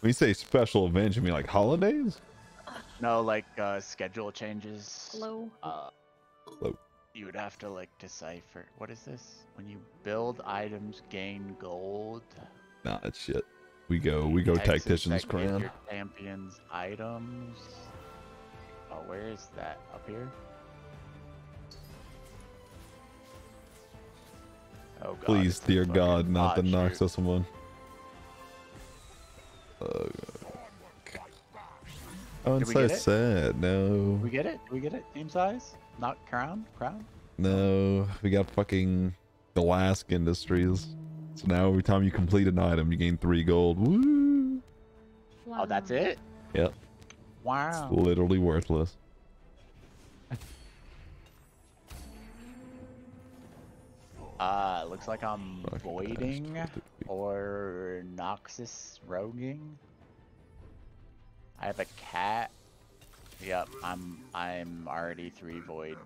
When you say special events, you mean like holidays? No, like schedule changes. Hello. Hello. You would have to like decipher. What is this? When you build items, gain gold. Nah, that's shit. We go Tactician's Crown. Your champions items. Oh, where is that? Up here? Oh god. Please, dear god, not the Noxus one. Oh, oh, it's so sad. No. We get it? We get it? Team size? Not crown? Crown? No. We got fucking Glasc Industries. So now every time you complete an item, you gain 3 gold. Woo! Wow. Oh, that's it? Yep. Wow. It's literally worthless. Looks like I'm voiding or Noxus roguing. I have a cat. Yep, I'm already 3 void.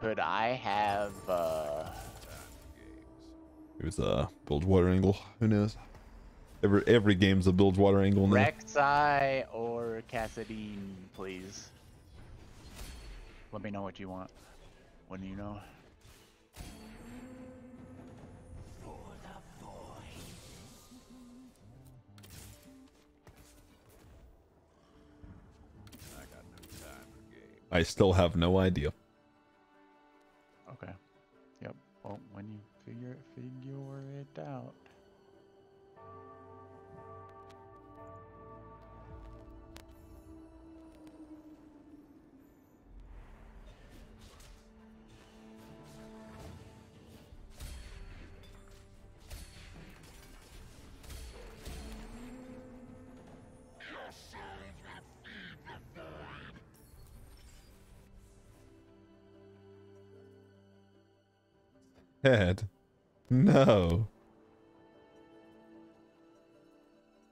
Could I have it was a Bilgewater angle, who knows? Every game's a Bilgewater angle now. Rek'Sai or Kassadin, please. Let me know what you want. What do you know? For the void. I got no time for game. I still have no idea. Okay. Yep. Well, when you figure it out. Head. No.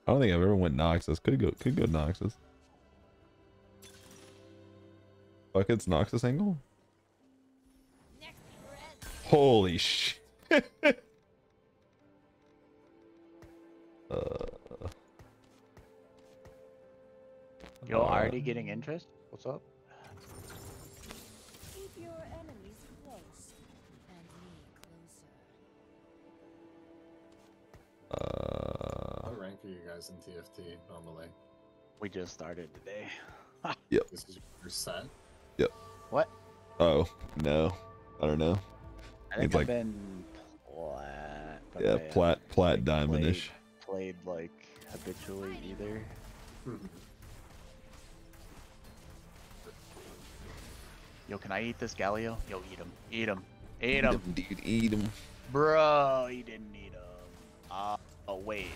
I don't think I've ever went Noxus. Could go Noxus. Buckets Noxus angle? Holy shit. You're already getting interest? What's up? What rank are you guys in TFT normally? We just started today. Yep. This is your first set? Yep. What? Oh, no. I don't know. I think I've been plat. Yeah, plat diamond-ish. Played like habitually either. Yo, can I eat this Galio? Yo, eat him. Eat him. Eat him. Dude, eat him. Bro, he didn't eat him. Oh wait.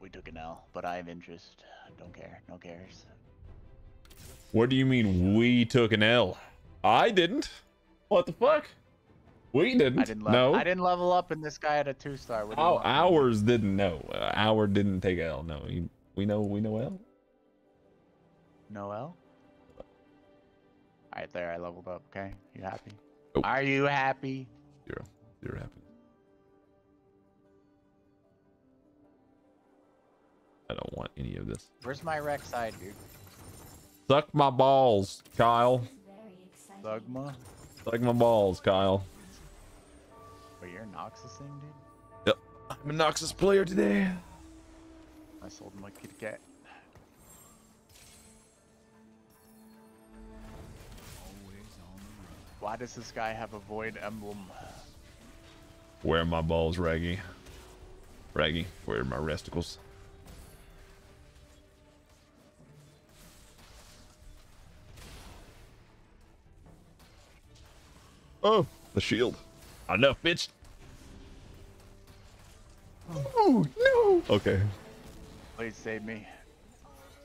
We took an L, but I have interest. Don't care. No cares. What do you mean we took an L? I didn't. What the fuck? We didn't. I didn't level up, and this guy had a 2-star. Oh, ours didn't. No, our didn't take L. No, we know L. No L. All right, there. I leveled up. Okay, you happy? Oh. Are you happy? Zero. You're happy. I don't want any of this. Where's my Rek'Sai, dude? Suck my balls, Kyle. Suck my balls, Kyle. But you're a Noxus thing, dude? Yep. I'm a Noxus player today. I sold my Kit Kat. Why does this guy have a void emblem? Where are my balls, Raggy? Raggy, where are my resticles? Oh, the shield. Enough, bitch. Oh, no. Okay. Please save me.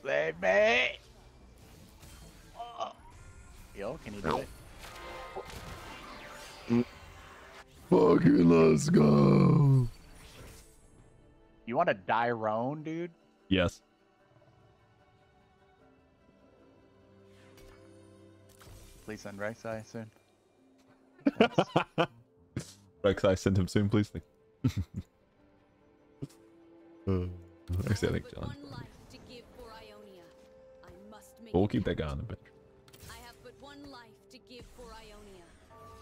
Save me. Oh. Yo, can you do it? Fucking let's go. You want to die roan, dude? Yes. please send Rek'Sai soon. Rek'Sai, send him soon, please. Actually, I think John. We'll keep that guy on the bench. I have but one life to give for Ionia.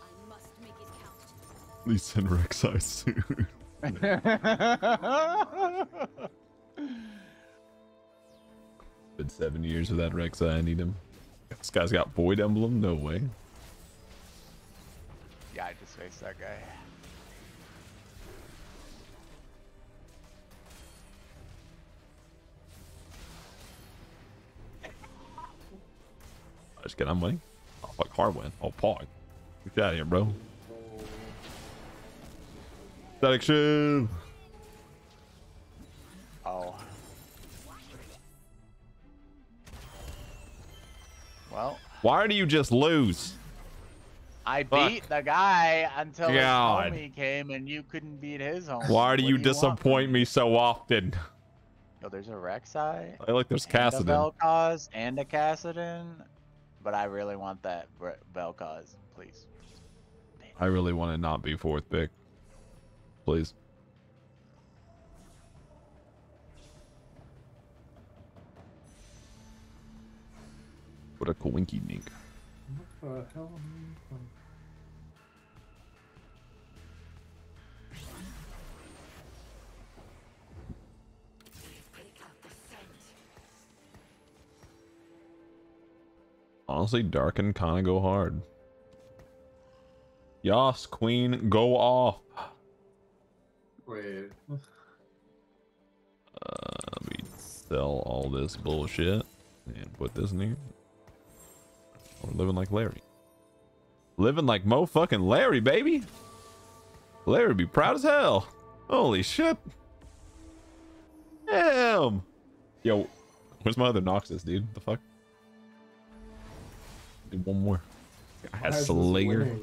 I must make it count. Please send Rek'Sai soon. Been 7 years without Rek'Sai. I need him. This guy's got Void Emblem? No way. Yeah, I just faced that guy. Let's get on money. Oh, fuck, hard win. Oh, Pog. Get out of here, bro. Static shoe. Oh. Well. Why do you just lose? I beat the guy until his homie came and you couldn't beat his homie. Why do you disappoint me so often? Yo, there's a Rek'Sai. I like there's Kassadin. A Vel'Koz and a Kassadin. But I really want that Vel'Koz, please. Man. I really want to not be fourth pick. Please. What a coinky nink. What the hell am I doing? Honestly, Dark and Kana go hard. Yas, Queen, go off. Wait. We sell all this bullshit and put this in here. We're living like Larry. Living like Mo fucking Larry, baby. Larry be proud as hell. Holy shit. Damn. Yo, where's my other Noxus, dude? What the fuck? One more. I had Slayer.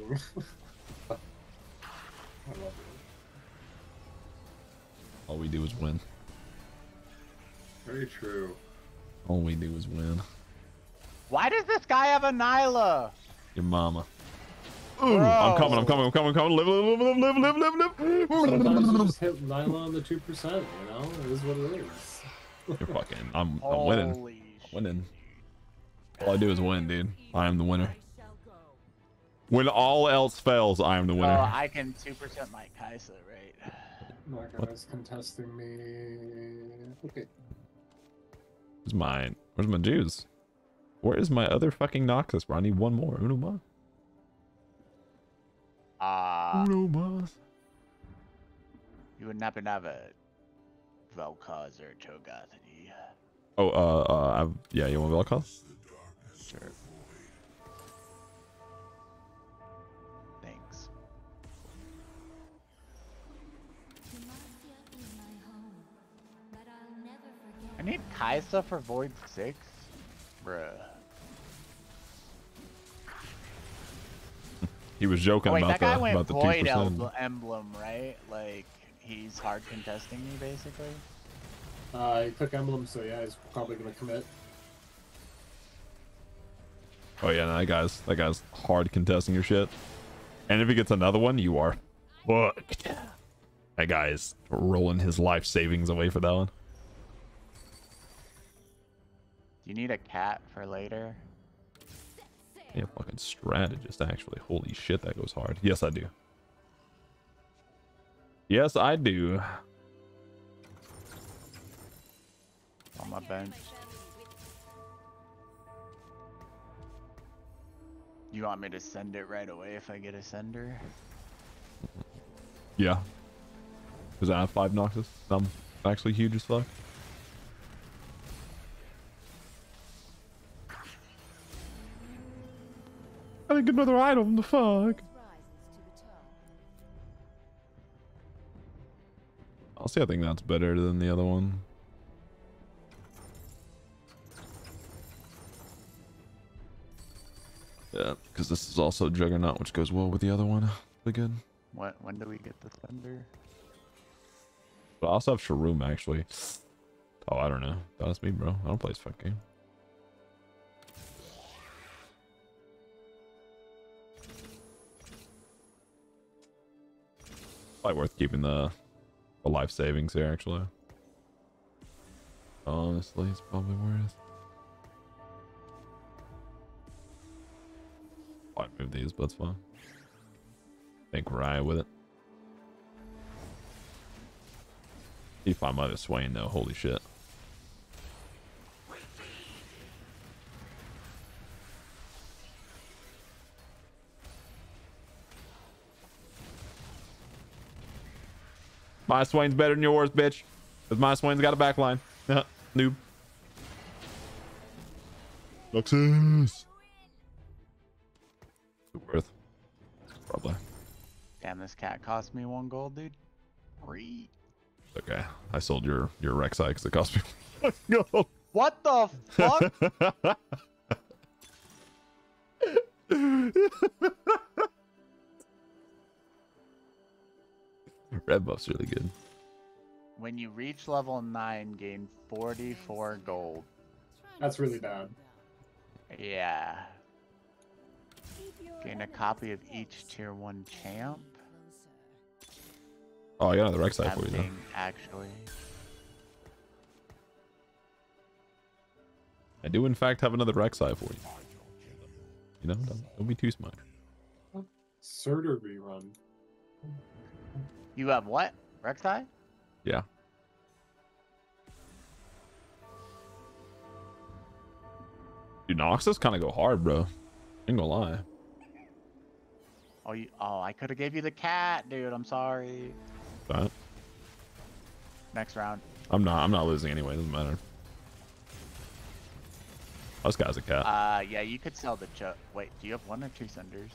All we do is win. Very true. All we do is win. Why does this guy have a Nilah? Your mama. Ooh, I'm coming. Live. Sometimes you just hit Nilah on the 2%, you know? It is what it is. You're fucking, I'm winning. Winning. All I do is win, dude. I am the winner. When all else fails, I am the winner. Oh, I can 2% my Kai'Sa, right? My guy's contesting me. Okay. Where's mine? Where's my Jews? Where is my other fucking Noxus? Bro, I need one more. Uno mas. Uno mas. You would not have a Vel'Koz or Togathani. Oh, yeah, you want Vel'Koz? Sure. Thanks. I need Kai'Sa for Void 6? Bruh. He was joking about the Void Emblem, right? Like, he's hard contesting me, basically. He took Emblem, so yeah, he's probably gonna commit. Oh yeah, no, that guy's hard contesting your shit. And if he gets another one, you are fucked. That guy is rolling his life savings away for that one. Do you need a cat for later? Yeah, fucking strategist, actually. Holy shit, that goes hard. Yes, I do. Yes, I do. On my bench. You want me to send it right away if I get a sender? Yeah. Because I have 5 Noxus. I'm actually huge as fuck. I didn't get another item, the fuck. I'll see, I think that's better than the other one. Yeah, because this is also Juggernaut, which goes well with the other one. Pretty good. What? When do we get the Thunder? But I also have Shroom, actually. Oh, I don't know. That's me, bro. I don't play this fucking game. Probably worth keeping the life savings here, actually. Honestly, it's probably worth. I'll move these, but it's fine. Make Rye with it. T5 might have swaying though, holy shit. My swain's better than yours, bitch. Because my swain's got a backline. Noob. Noxus. Worth. Probably. Damn, this cat cost me 1 gold, dude. Free. Okay, I sold your Rek'Sai because it cost me 1 gold. What the fuck? Red buff's really good. When you reach level 9, gain 44 gold. That's really bad. Yeah. Gain a copy of each tier 1 champ. Oh, I got another Rek'Sai for you, though. Actually, I do, in fact, have another Rek'Sai for you. You know, don't be too smart. Surtur rerun. You have what? Rek'Sai? Yeah. Dude, Noxus kind of go hard, bro. I ain't gonna lie. Oh, I could have gave you the cat, dude. I'm sorry. Right. Next round. I'm not losing anyway. Doesn't matter. Oh, this guy's a cat. Yeah, you could sell the chuck. Wait, do you have 1 or 2 cinders?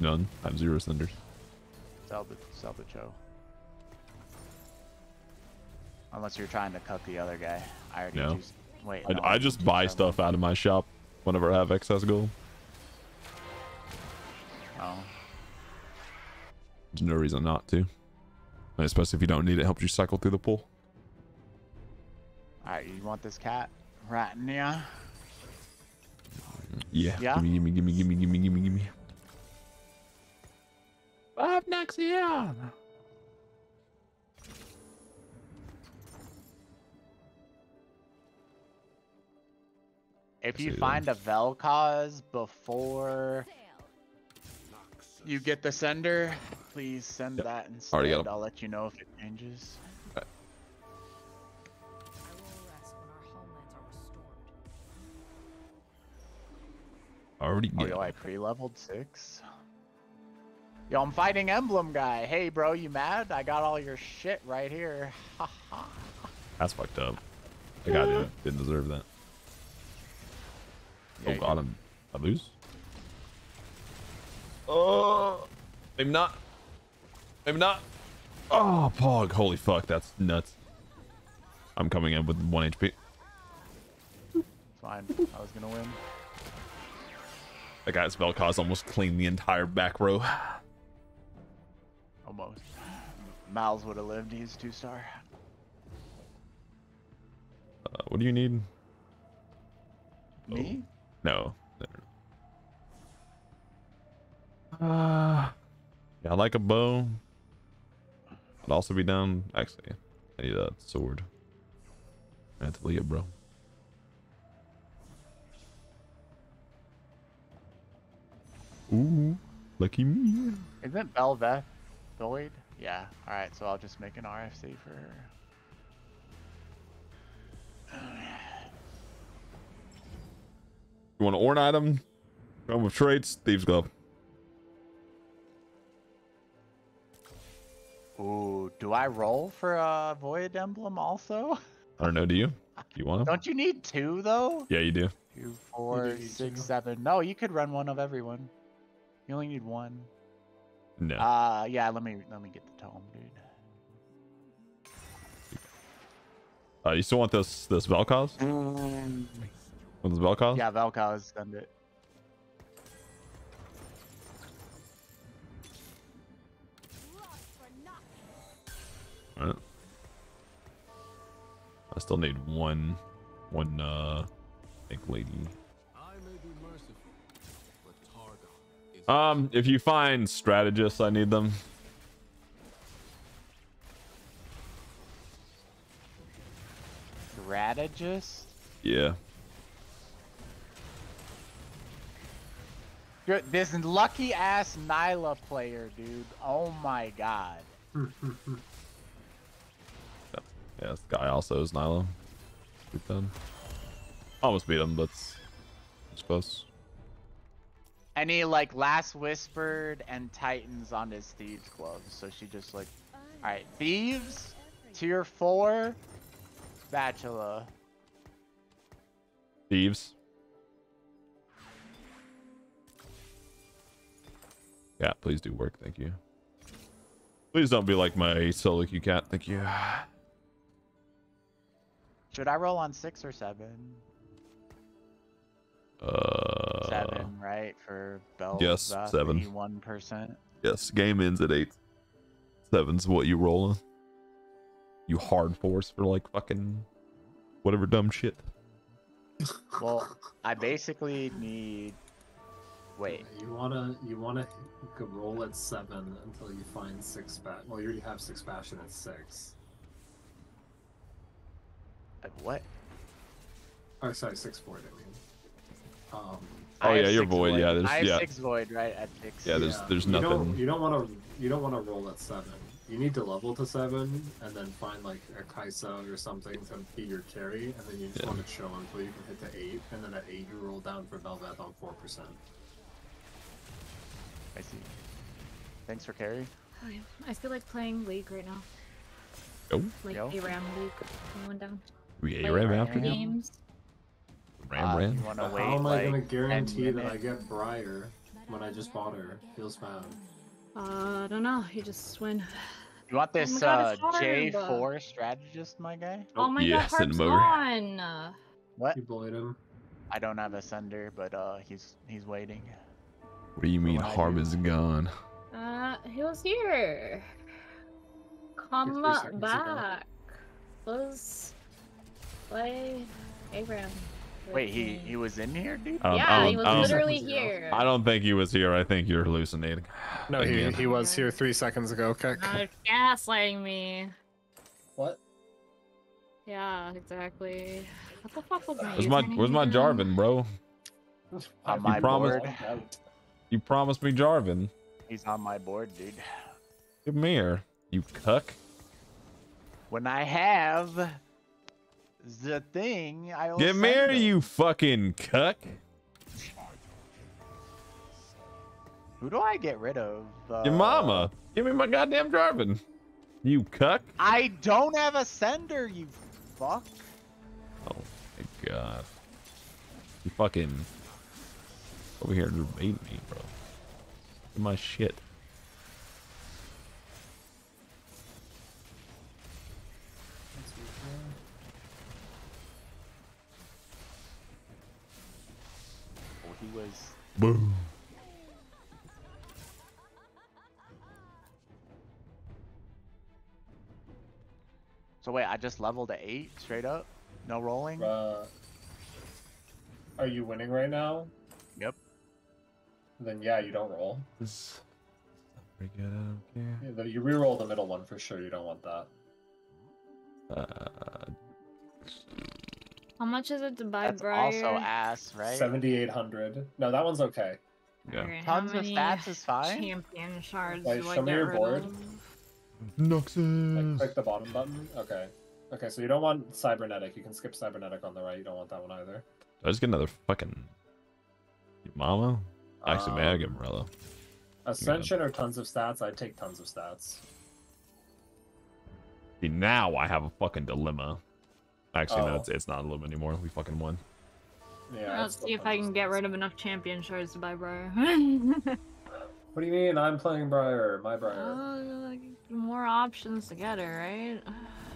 None. I have 0 cinders. Sell the Cho. Unless you're trying to cut the other guy. I already. No. Wait. No, I just buy stuff out of my shop whenever I have excess gold. Oh. There's no reason not to. And especially if you don't need it, helps you cycle through the pool. Alright, you want this cat right now? Yeah. Yeah. Gimme. 5 next year. If you find a Vel'Koz before you get the sender, please send that instead. I'll let you know if it changes. Right. Already good. Yo, I pre-leveled 6. Yo, I'm fighting Emblem guy. Hey, bro, you mad? I got all your shit right here. That's fucked up. Like, I didn't deserve that. Yeah, oh god, I lose. Oh, maybe not. Maybe not. Oh, Pog. Holy fuck, that's nuts. I'm coming in with 1 HP. Fine, I was gonna win. That guy's Vel'Koz almost cleaned the entire back row. Almost. Miles would have lived. He's 2-star. What do you need? Me? Oh. No. Yeah, I like a bow. I'd also be down. Actually, I need a sword. I have to leave it, bro. Ooh, lucky me. Isn't Bel'Veth void? Yeah. All right, so I'll just make an RFC for her. You want an Orn item? Realm of Traits, Thieves Glove. Ooh, do I roll for a Void Emblem also? I don't know, do you? Do you want to? Don't you need 2, though? Yeah, you do. 2, 4, 6, 7. No, you could run one of everyone. You only need 1. No. Yeah, let me get the tome, dude. You still want this Vel'Koz? Want this Vel'Koz? Yeah, Vel'Koz, send it. Alright. I still need one lady. I may be merciful, but Targon is If you find strategists, I need them. Strategist? Yeah. This lucky ass Nilah player, dude. Oh my god. Yeah, this guy also is Nilah. Beat them. Almost beat him, but it's close. And he like last whispered and tightens on his thieves gloves, so she just like, all right, thieves, tier 4, spatula. Thieves. Yeah, please do work. Thank you. Please don't be like my solo queue cat. Thank you. Should I roll on 6 or 7? 7, right? For Bel'Veth. Yes, 7. 81%. Yes, game ends at 8. 7's what you roll on. You hard force for like fucking whatever dumb shit. Well, I basically need. Wait. You wanna roll at 7 until you find 6. Well, you already have 6 passion at 6. At what? Oh, sorry, 6 void. I mean. Oh yeah, your void. Yeah, there's, I have 6 void right at 6. Yeah, there's nothing. You don't want to roll at 7. You need to level to 7 and then find like a Kai'Sa or something to be your carry, and then you just want to chill until you can hit to 8, and then at 8 you roll down for Bel'Veth on 4%. I see. Thanks for carry. Oh, yeah. I feel like playing League right now. Yo. Like ARAM League. Going down. We ARAM after games. You wanna wait, how am I gonna guarantee that I get Briar when I just bought her? Feels bad. I don't know. You just win. You want this J4 strategist, my guy? Oh my god, Harp's gone! What? You bullied him. I don't have a sender, but he's waiting. What do you mean Harp is gone? He was here. Come back. Let's play ARAM. Wait, he was in here, dude? Yeah, he was literally here. I don't think he was here. I think you're hallucinating. No, he was here 3 seconds ago. Okay. Gaslighting me. What? Yeah, exactly. What the fuck was that? Where's my Jarvan, bro? On my board. You promised me Jarvan. He's on my board, dude. Come here, you cuck. When I have the thing, I get married, you fucking cuck. Who do I get rid of? Your mama. Give me my goddamn Jarvan, you cuck. I don't have a sender, you fuck. Oh my god, you fucking over here and bait me, bro. Get my shit. Boom. So wait, I just leveled to 8 straight up, no rolling. Are you winning right now? Yep. Then yeah, you don't roll. It's not pretty good. I don't care. Yeah, you reroll the middle one for sure. You don't want that. How much is it to buy Briar? That's also ass, right? 7,800. No, that one's okay. Yeah. Right, tons of stats is fine. Champion shards. Wait, show me your board. Noxus. Click the bottom button. Okay. Okay, so you don't want cybernetic. You can skip cybernetic on the right. You don't want that one either. I just get another fucking mama. Actually, may I get Morello? Ascension or tons of stats? I'd take tons of stats. See, now I have a fucking dilemma. Actually, no, it's not a little anymore. We fucking won. Yeah, let's see if I can get rid of enough champion shards to buy Briar. What do you mean? I'm playing Briar. My Briar. Oh, like, more options to get her, right?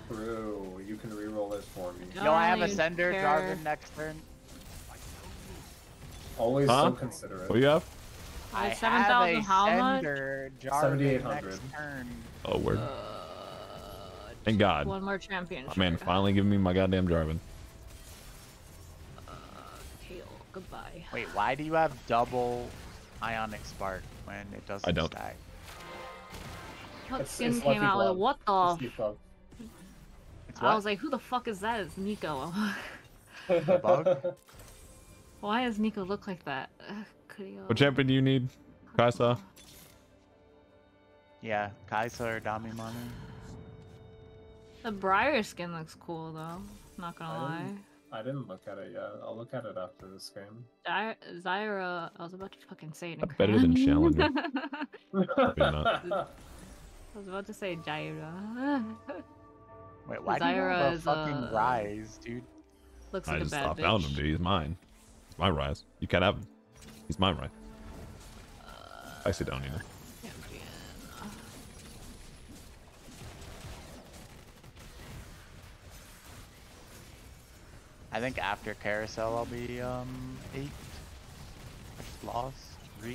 True. You can reroll this for me. Yo, I have a sender, Jarvan next turn. Always so considerate. What do you have? I have 7,000. How much? 7,800. Oh, word. Thank God. One more champion. Oh, man, finally giving me my goddamn Jarvan. Kale, goodbye. Wait, why do you have double? ionic spark when it doesn't stack. Skin came out with what the? I was like, who the fuck is that? It's Nico. A bug? Why does Nico look like that? Could he go... What champion do you need? Kai'Sa? Yeah, Kai'Sa or Damimani. The Briar skin looks cool though. Not gonna lie. I didn't look at it yet. I'll look at it after this game. Zyra, I was about to fucking say it. Better than Challenger. I was about to say Zyra. Wait, why Zyra do you want fucking Ryze, dude? Looks like a bad bitch. I just found him, dude. He's mine. It's my Ryze. You can't have him. He's my Ryze. I sit down, you know. I think after Carousel I'll be 8. I just lost 3.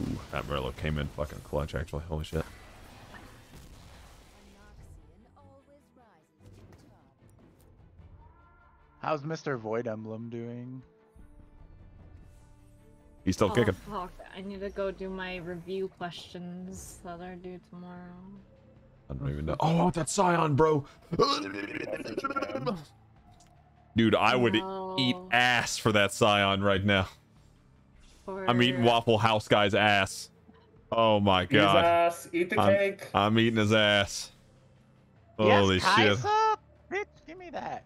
Ooh, that Morello came in fucking clutch actually, holy shit. How's Mr. Void Emblem doing? He's still kicking. Fuck. I need to go do my review questions that are due tomorrow. I don't even know. Oh, that's Sion, bro. Dude, I would eat ass for that Sion right now. For... I'm eating Waffle House guy's ass. Oh my god. His ass. Eat the cake. I'm eating his ass. Holy shit. Kai'Sa? Bitch, give me that.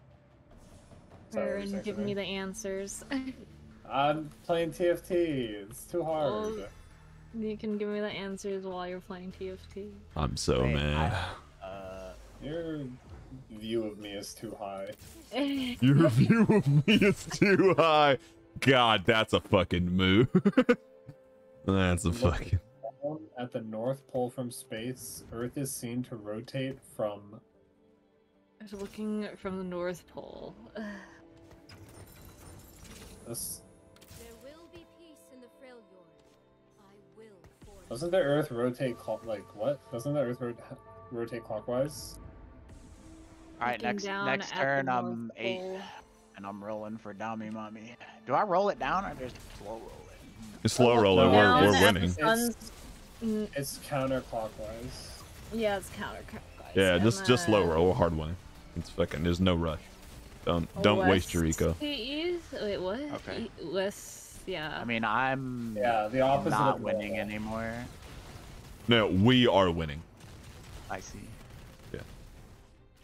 Aaron, give me the answers. I'm playing TFT. It's too hard. Well, you can give me the answers while you're playing TFT. I'm so mad. Your view of me is too high. Your view of me is too high. God, that's a fucking moo. That's a fucking. At the North Pole from space, Earth is seen to rotate from. I was looking from the North Pole. This. Doesn't the Earth rotate Doesn't the Earth rotate clockwise? Alright, next turn I'm 8, and I'm rolling for Dami Mommy. Do I roll it down or just slow roll it? It's slow roll it. We're winning. It's counterclockwise. Yeah, it's counterclockwise. Yeah, just slow roll. We're hard winning. It's fucking. There's no rush. Don't waste your eco. Wait, what? Okay. West. Yeah. I mean, I'm the opposite of winning anymore. No, we are winning. I see. Yeah.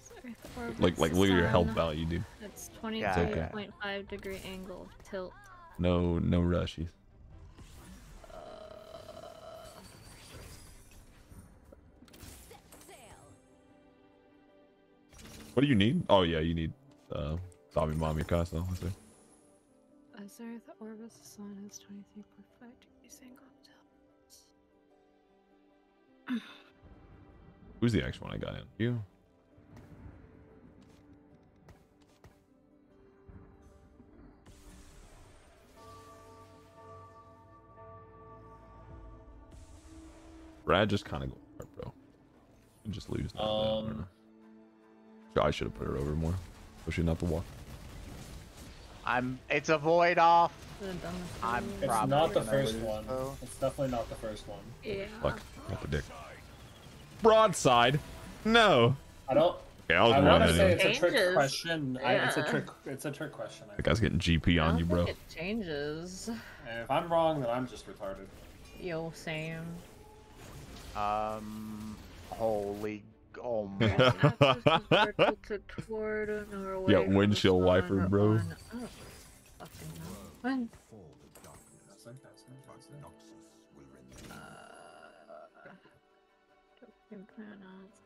Sorry, like look at your health value, dude. It's 22.5 degree angle tilt. No rushies. What do you need? Oh yeah, you need Tommy Mommy Castle, I see. Sorry, the orb of the sun has 23.5 degrees angle. Who's the actual one I got in? You. Brad just kind of go hard, bro. And just lose. I should have put her over more. Pushing up the walk. It's a void off. It's probably not the first one. Though. It's definitely not the first one. Yeah. Fuck. Not the dick. Broadside. No. I want to say it's a trick question. Yeah. It's a trick question. The guy's getting GP on you, bro. It changes. And if I'm wrong, then I'm just retarded. Yo, Sam. Holy. Oh man. Yeah, windshield wiper, bro. When?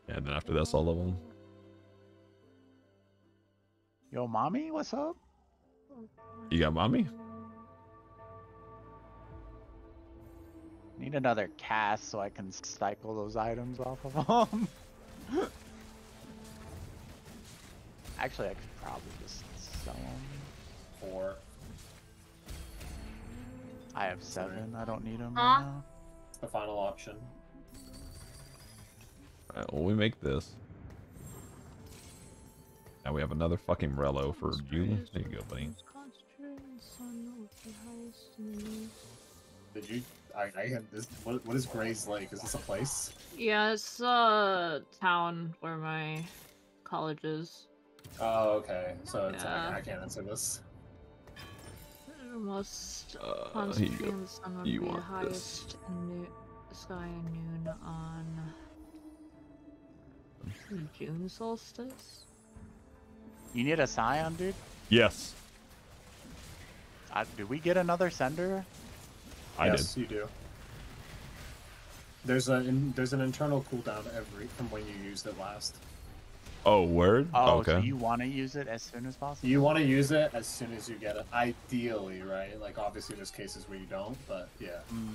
And then after that's all of them. Yo, mommy, what's up? You got mommy? Need another cast so I can cycle those items off of them. Actually, I could probably just sell them. Or I have 7. I don't need them right now. The final option. All right, well, we make this. Now we have another fucking Morello for you. There you go, buddy. Did you? I have this. What is Gray's Lake? Is this a place? Yeah, it's a town where my college is. Oh, okay. So it's, yeah. I can't answer this. Most constant here you in the sun would you be want highest this. In sky and noon on June solstice. You need a Sion, dude? Yes. Did we get another sender? Yes, you do. There's an internal cooldown from when you used it last. Oh, word? Oh, okay. So you want to use it as soon as possible? You want to use it as soon as you get it, ideally, right? Like, obviously there's cases where you don't, but yeah. Mm-hmm.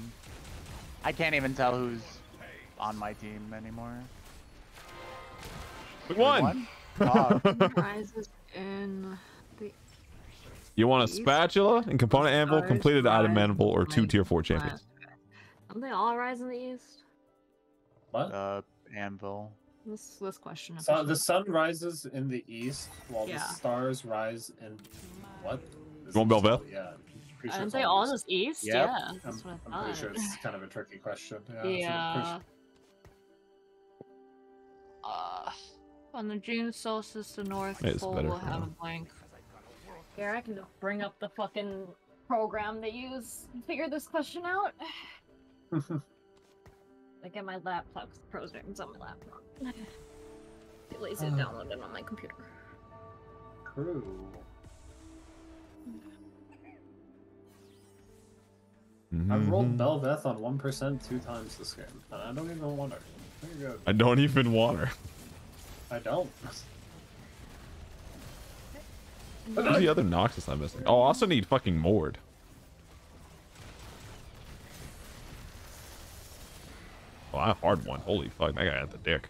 I can't even tell who's on my team anymore. We won! Oh. Ryze is in the... You want a spatula and component anvil, completed item anvil, or two tier 4 champions. Don't they all Ryze in the east? What? Anvil. This question. So the sun rises in the east, while the stars rise in what? You want Bel'Veth? Yeah. Aren't they all just east? Yep. Yeah. That's what I thought. I'm pretty sure it's kind of a tricky question. Yeah. On the June solstice, the North Pole will have a blank. Here, I can just bring up the fucking program they use and figure this question out. I get my laptop, the programs on my laptop. Get lazy to download it on my computer. Crew. Mm-hmm. I've rolled Bel'Veth on 1% 2 times this game, and I don't even want her. There you go. I don't even want her. I don't. Who's the other Noxus I'm missing? Oh, I also need fucking Mord. Oh, I hard one. Holy fuck, that guy had the dick.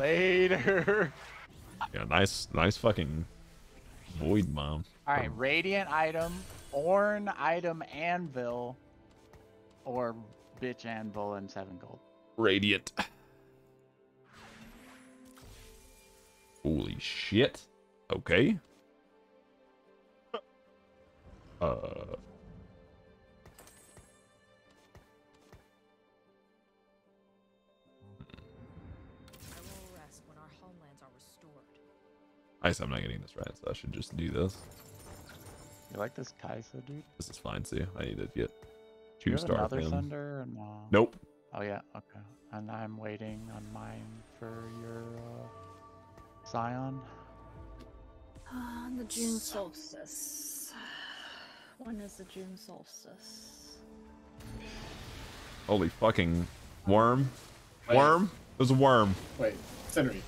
Later. Yeah, nice fucking void bomb. All right, radiant item, Orn item, anvil, or bitch anvil and 7 gold. Radiant. Holy shit. Okay. I guess I'm not getting this right, so I should just do this. You like this Kai'Sa, dude? This is fine, see? I need to get 2-star him. No? Nope. Oh, yeah, okay. And I'm waiting on mine for your Sion. On the June solstice. When is the June solstice? Holy fucking worm. Wait. Worm? There's a worm. Wait, Henry.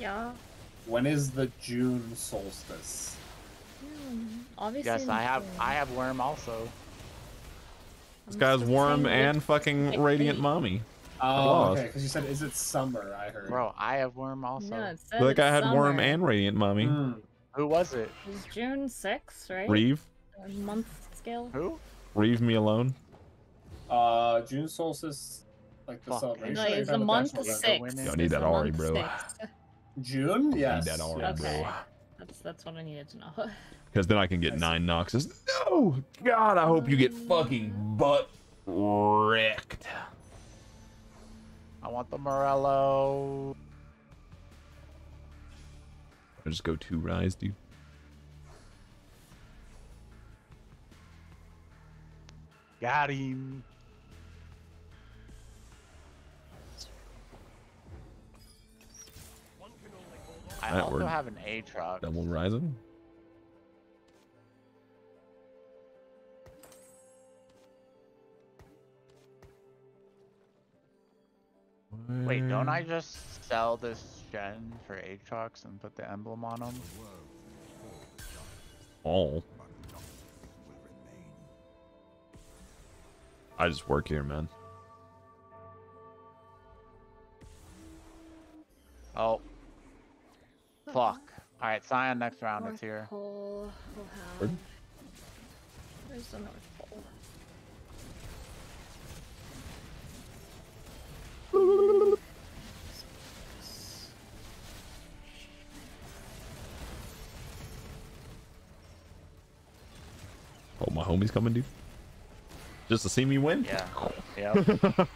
Yeah? When is the June solstice? Obviously. Yes, I have worm also. This guy's worm and fucking radiant mommy. Oh, okay. Because you said, is it summer? I heard. Bro, I have worm also. No, it said like I had summer. Worm and radiant mommy. Mm. Who was it? It was June 6th, right? Reeve. Month scale. Who? Reeve me alone. June solstice, like the celebration. No, it's the month 6th. Y'all need that already, bro. June? Yes. That already, okay. Bro. That's what I needed to know. Because then I can get 9 Noxus. No! God, I hope you get fucking butt wrecked. I want the Morello. I'll just go 2 Ryze, dude. Got him. I also have an Aatrox. Double Ryzen? Wait, don't I just sell this gen for Aatrox and put the emblem on them? Oh. I just work here, man. Oh. Fuck. Alright, Sion next round is here. Pole will have... Where's the North Pole? my homies coming, dude. Just to see me win? Yeah. Yep.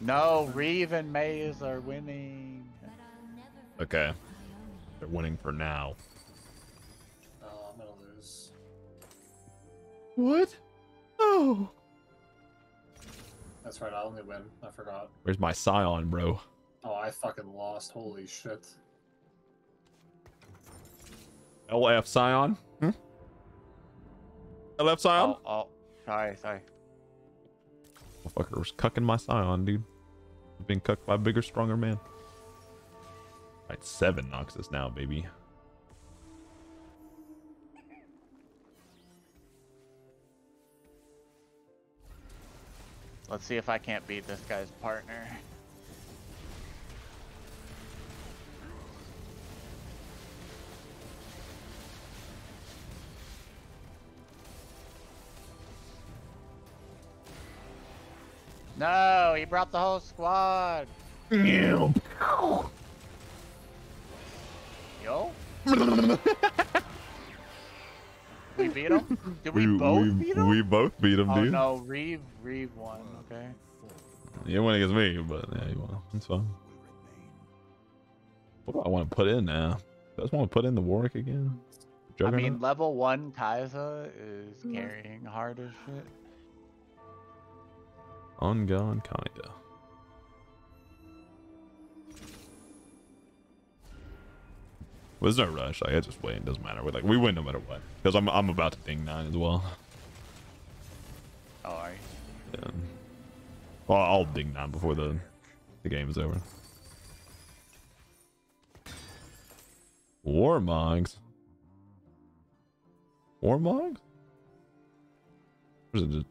No, Reeve and Maze are winning. Okay. They're winning for now. Oh, I'm gonna lose. What? Oh. That's right, I only win. I forgot. Where's my Scion, bro? Oh, I fucking lost. Holy shit. LF Scion? Hmm? LF Scion? Oh, sorry. Motherfucker was cucking my Scion, dude. I've been cucked by a bigger, stronger man. All right, 7 Noxus now, baby. Let's see if I can't beat this guy's partner. No, he brought the whole squad. Ew. Yo. We beat him? Did we both beat him? We both beat him, dude. Oh no, Reeve won, okay. He didn't win against me, but yeah, he won. It's fine. What do I want to put in now? I just want to put in the Warwick again. Juggernaut? I mean, level 1 Kai'Sa is carrying hard as shit. Ungone, kinda. Well, there's no rush. Like, I just wait. It doesn't matter. We're like, we win no matter what. Because I'm about to ding 9 as well. Oh, are you? Yeah. Well, I'll ding 9 before the game is over. Warmogs. Warmogs? Or is it just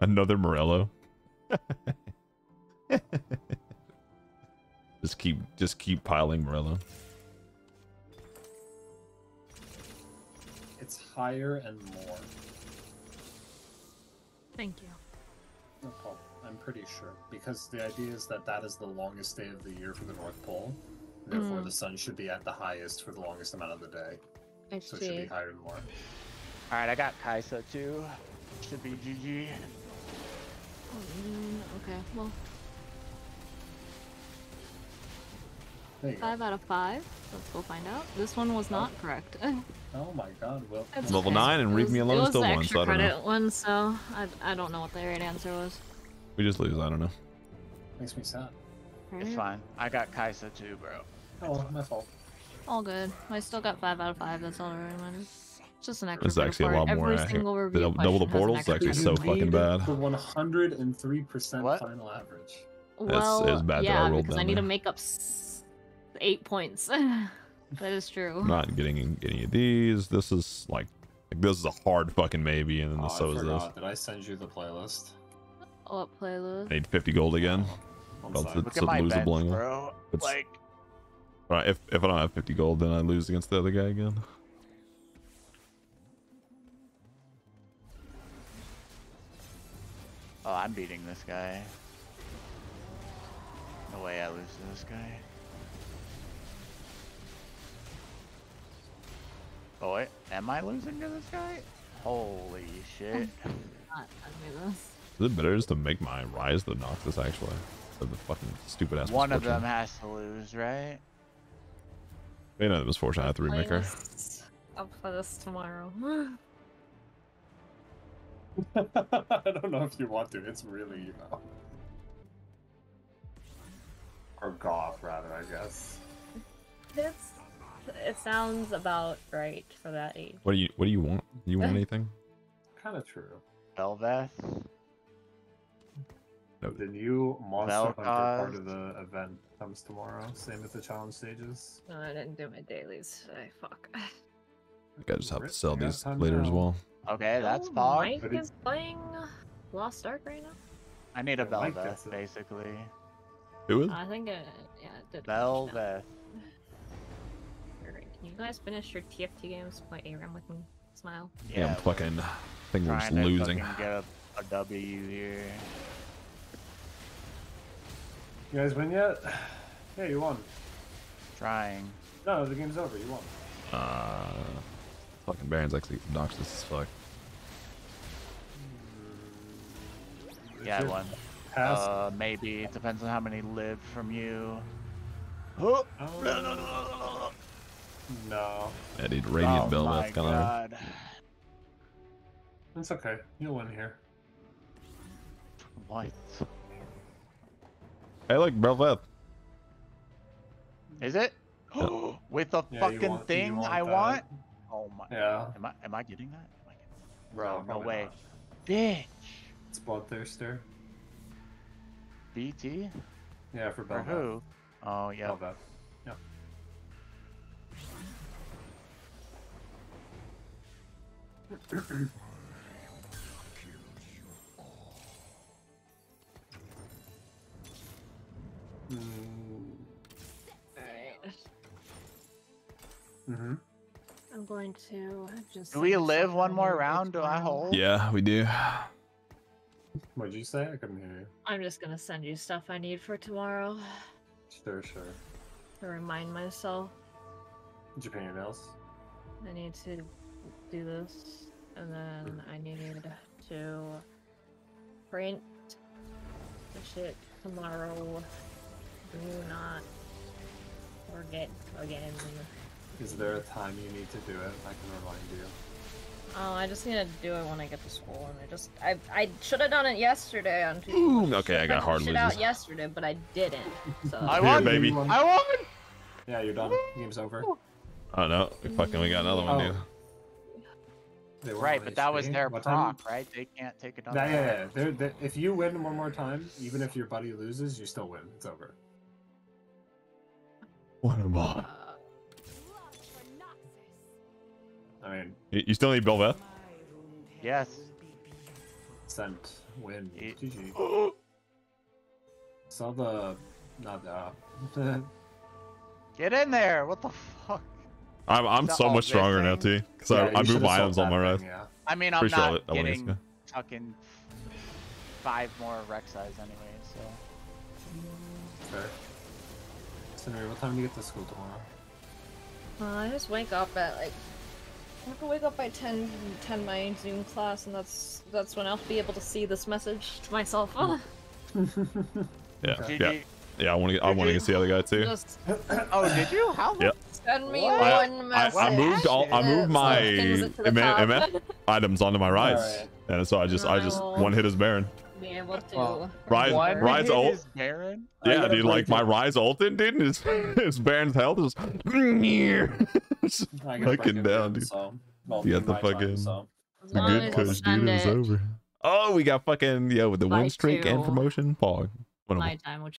another Morello? just keep piling Morello. It's higher and more. Thank you. No problem. I'm pretty sure, because the idea is that that is the longest day of the year for the North Pole. Therefore, the sun should be at the highest for the longest amount of the day. So it should be higher and more. All right, I got Kai'Sa too. Should be GG. Okay, well. There you 5 out of 5. Let's go find out. This one was not correct. Oh my god, well. Level okay. 9 and Read Me Alone still won, so I don't know. It was the extra credit one, so I don't know what the right answer was. We just lose, I don't know. Makes me sad. Right. It's fine. I got Kai'Sa too, bro. Oh, my fault. All good. I still got 5 out of 5, that's all that really matters. Just an extra. It's actually a lot more accurate. Double the portal is actually so fucking bad. The 103% final average. Well, that's bad. Yeah, because I need to make up 8 points. That is true. Not getting any of these. This is like this is a hard fucking maybe, and then so is this. Did I send you the playlist? What playlist? I need 50 gold again. Look at my bets, bro. Like, all right, if I don't have 50 gold, then I lose against the other guy again. Oh, I'm beating this guy. No way I lose to this guy. Oh wait, am I losing to this guy? Holy shit. Is it better just to make my Ryze the Noxus actually? Or the fucking stupid ass. One of them has to lose, right? Wait, no, that was fortunate. I had to remake her. I'll play this tomorrow. I don't know if you want to. It's really, you know, or golf rather, I guess. It sounds about right for that age. What do you want? You want anything? Kind of true. Bel'Veth. No. The new Monster Hunter part of the event comes tomorrow. Same with the challenge stages. No, I didn't do my dailies. So fuck. I think I just have to sell these later as well. Okay, that's fine. Mike is playing Lost Ark right now. I need a Bel'Veth, basically. Who is? I think it did. Bel'Veth. Alright, can you guys finish your TFT games? Play ARAM with me. Smile. Yeah, I'm fucking. I think we're just losing. Trying to fucking get a W here. You guys win yet? Yeah, you won. Trying. No, the game's over. You won. Fucking Baron's actually obnoxious as fuck. Yeah, one. Maybe. It depends on how many live from you. Oh. No. I need Radiant Bel'Veth. Oh my god. It's okay. You'll win here. What? Hey, look, Bel'Veth. Is it? Yeah. With the fucking thing I want? Oh my. Yeah. Am I getting that? Bro, no way. Not. Bitch. It's Bloodthirster. BT? Yeah, for Bel'Veth. Who? Oh, yeah. Bel'Veth. Yep. Mm-hmm. I'm going to just. Do we live one more round? Do I hold? Yeah, we do. What'd you say? I couldn't hear you. I'm just gonna send you stuff I need for tomorrow. Sure, sure. To remind myself. Did you paint your nails? I need to do this, and then I needed to print the shit tomorrow. Do not forget again. Is there a time you need to do it? I can remind you. Oh, I just need to do it when I get to school, and I should have done it yesterday on Tuesday. Ooh, okay, I got hard losers. Out yesterday, but I didn't. So. I won, baby. I won. Yeah, you're done. Game's over. Oh no, we got another one, dude. Right, but that was their proc, right? They can't take it on. Yeah, yeah. If you win one more time, even if your buddy loses, you still win. It's over. What a ball. I mean, you still need Bel'Veth? Yes. Sent. Win. GG. Saw the... Not the... Get in there! What the fuck? I'm so much stronger now, T. Because yeah, I move my items on my rest. Yeah. I mean, I'm not getting fucking 5 more Rek'Sais anyway, so... Fair. So, what time do you get to school tomorrow? I just wake up at, like... I have to wake up by 10 my Zoom class, and that's when I'll be able to see this message to myself. Yeah. I want to see the other guy too. Just... Oh, did you? How? Yep. Send me one message. I moved my items onto my Ryze, and so I just one hit his Baron. Be able to. Ryze ult. Baron? Yeah, dude. Like my Ryze ulted, dude. His Baron's health is fucking down, dude. You got the fucking good coach, dude. It was over. Oh, we got fucking with the win streak and promotion. Fog. My time, which